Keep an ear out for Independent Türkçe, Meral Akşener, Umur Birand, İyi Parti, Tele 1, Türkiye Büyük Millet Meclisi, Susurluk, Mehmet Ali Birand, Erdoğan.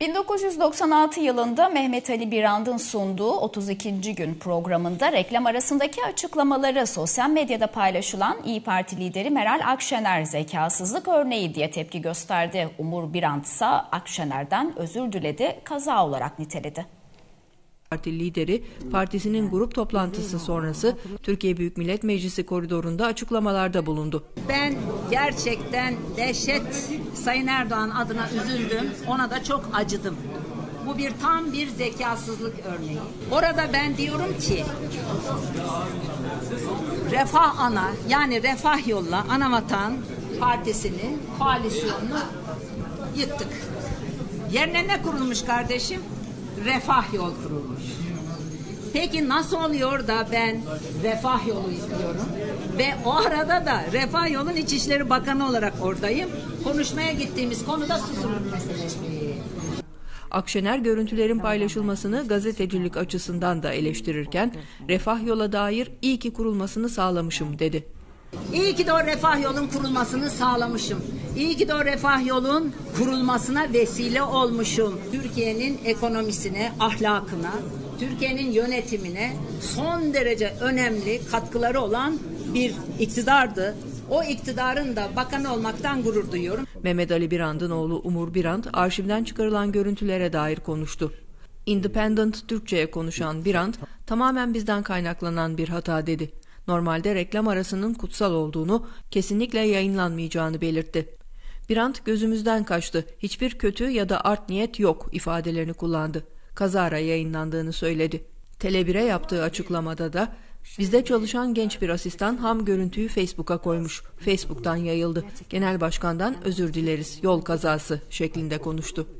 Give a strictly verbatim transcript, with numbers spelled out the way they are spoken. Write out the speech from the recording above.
bin dokuz yüz doksan altı yılında Mehmet Ali Birand'ın sunduğu otuz ikinci gün programında reklam arasındaki açıklamaları sosyal medyada paylaşılan İyi Parti lideri Meral Akşener zekasızlık örneği diye tepki gösterdi. Umur Birand ise Akşener'den özür diledi, kaza olarak niteledi. Parti lideri, partisinin grup toplantısı sonrası Türkiye Büyük Millet Meclisi koridorunda açıklamalarda bulundu. Ben gerçekten dehşet, Sayın Erdoğan adına üzüldüm, ona da çok acıdım. Bu bir tam bir zekasızlık örneği. Orada ben diyorum ki, Refah Ana, yani Refah Yolla Anavatan Partisi'ni, koalisyonunu yıktık. Yerine ne kurulmuş kardeşim? Refah Yol kurulmuş. Peki nasıl oluyor da ben Refah Yolu istiyorum ve o arada da Refah Yolun İçişleri Bakanı olarak oradayım. Konuşmaya gittiğimiz konuda susurluk meselesi. Akşener görüntülerin paylaşılmasını gazetecilik açısından da eleştirirken Refah Yola dair iyi ki kurulmasını sağlamışım dedi. İyi ki de o Refah Yolun kurulmasını sağlamışım. İyi ki de o Refah Yolun kurulmasına vesile olmuşum. Türkiye'nin ekonomisine, ahlakına, Türkiye'nin yönetimine son derece önemli katkıları olan bir iktidardı. O iktidarın da bakanı olmaktan gurur duyuyorum. Mehmet Ali Birand'ın oğlu Umur Birand arşivden çıkarılan görüntülere dair konuştu. Independent Türkçe'ye konuşan Birand, tamamen bizden kaynaklanan bir hata dedi. Normalde reklam arasının kutsal olduğunu, kesinlikle yayınlanmayacağını belirtti. Birand gözümüzden kaçtı, hiçbir kötü ya da art niyet yok ifadelerini kullandı. Kazara yayınlandığını söyledi. Tele bir'e yaptığı açıklamada da, bizde çalışan genç bir asistan ham görüntüyü Facebook'a koymuş. Facebook'tan yayıldı. Genel başkandan özür dileriz, yol kazası şeklinde konuştu.